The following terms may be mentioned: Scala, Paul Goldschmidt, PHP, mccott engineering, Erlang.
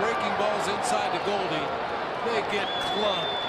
breaking balls inside to Goldie. They get clubbed.